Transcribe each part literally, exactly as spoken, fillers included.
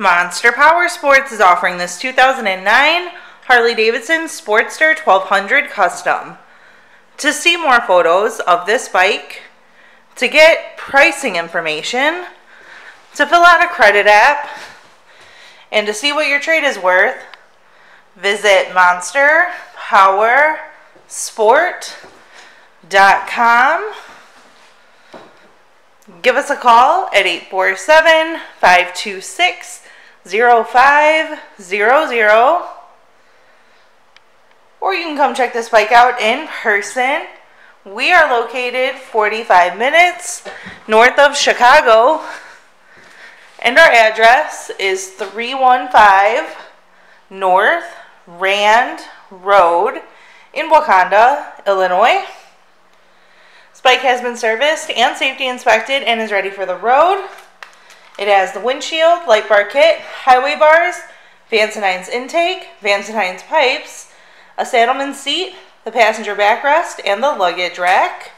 Monster Power Sports is offering this two thousand nine Harley-Davidson Sportster twelve hundred Custom. To see more photos of this bike, to get pricing information, to fill out a credit app, and to see what your trade is worth, visit Monster Power Sport dot com. Give us a call at eight four seven, five two six, zero five zero zero, or you can come check this bike out in person. We are located forty-five minutes north of Chicago, and our address is three one five North Rand Road in Wauconda, Illinois. This bike has been serviced and safety inspected and is ready for the road. It has the windshield, light bar kit, highway bars, Vanson Hines intake, Vanson Hines pipes, a saddleman seat, the passenger backrest, and the luggage rack.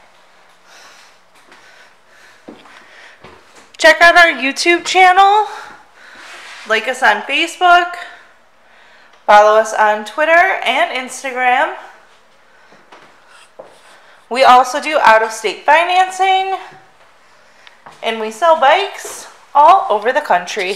Check out our YouTube channel, like us on Facebook, follow us on Twitter and Instagram. We also do out-of-state financing, and we sell bikes all over the country.